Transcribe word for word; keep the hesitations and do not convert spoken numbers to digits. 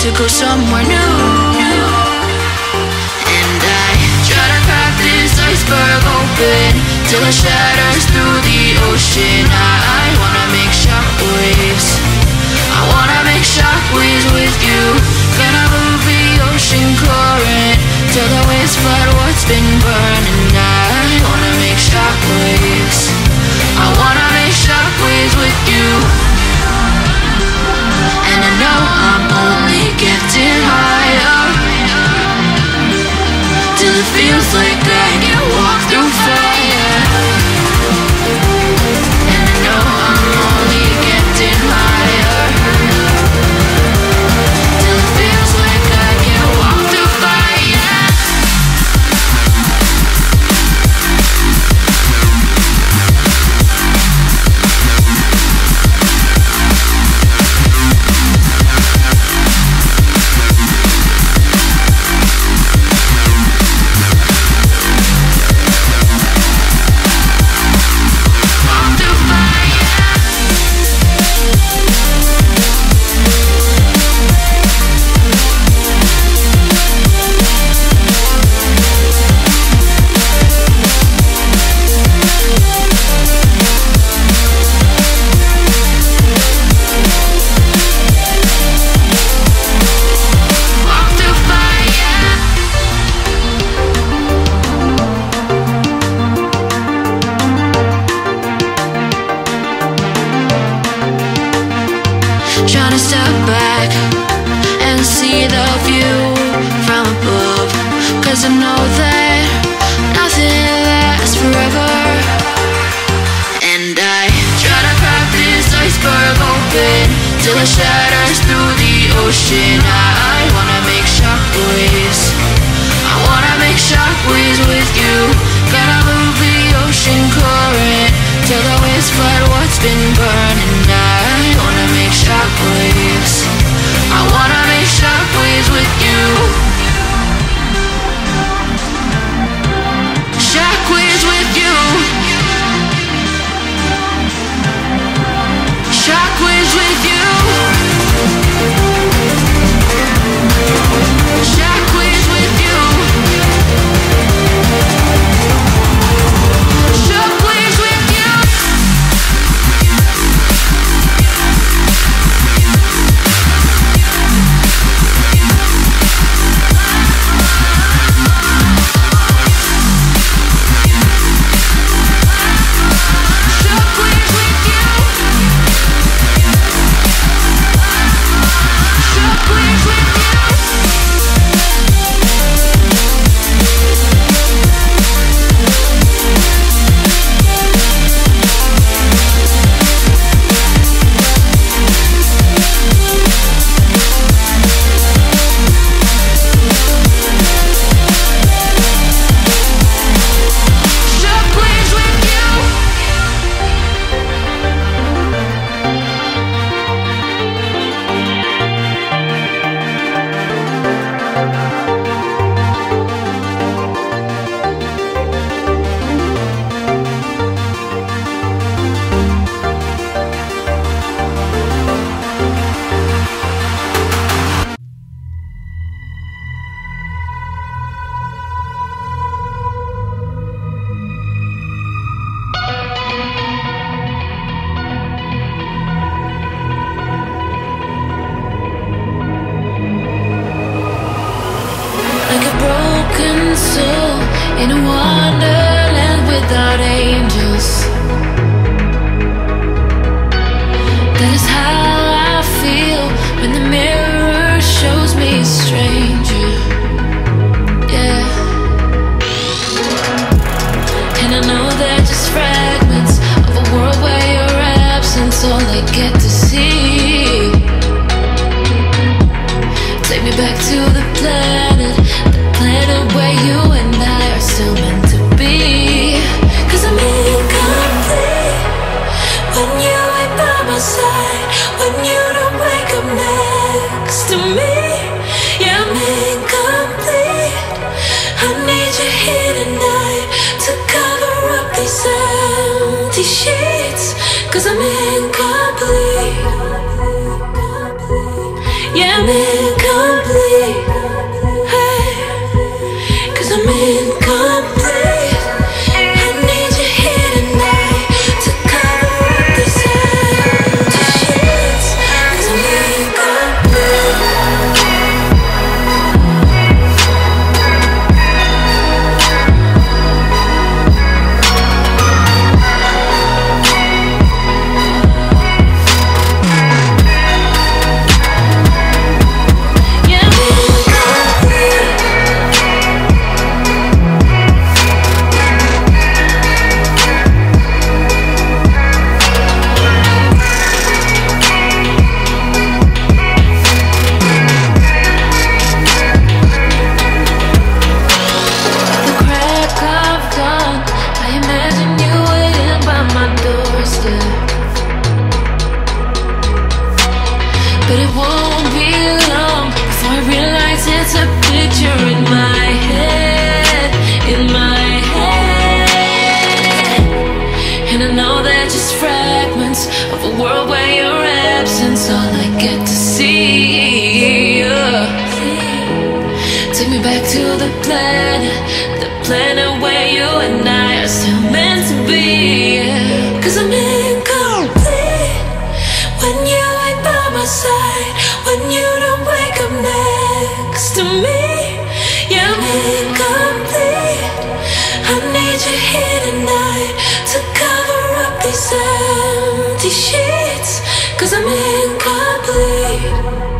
to go somewhere new, new. And I try to crack this iceberg open till it shatters through the ocean. I, I wanna make shockwaves, I wanna make shockwaves with you. Gonna move the ocean current till the waves flood what's been burning. I wanna make shockwaves, I wanna make shockwaves with you. And I know I'm only getting higher till it feels like I can walk through fire. And I know I'm only getting higher till it feels like I can walk through fire. Trying to step back and see the view from above, cause I know that nothing lasts forever. And I try to crack this iceberg open till it shatters through the ocean. I, I wanna make shockwaves, I wanna make shockwaves with you. Gonna move the ocean current till the waves flood what's been burning. I wanna make shockwaves, I wanna make shockwaves with you. Shockwaves with you. Shockwaves with you. Shockwaves with you. Shockwaves with you. In a wonderland without angels, that is how I feel when the mirror shows me a stranger. Yeah, and I know they're just fragments of a world where you're absent. All I get to see, take me back to the planet, the planet where you and I are still meant to be. Cause I'm incomplete when you ain't by my side, when you don't wake up next to me. Yeah, I'm incomplete, I need you here tonight to cover up these empty sheets. Cause I'm incomplete, yeah, I'm incomplete. But it won't be long before I realize it's a picture in my head, in my head. And I know they're just fragments of a world where your absence all I get to see. Oh. Take me back to the planet, the planet where you and I are still meant to be. Yeah. Cause I'm incomplete when you ain't by my side. When you don't wake up next to me, you're incomplete. I need you here tonight to cover up these empty sheets. Cause I'm incomplete.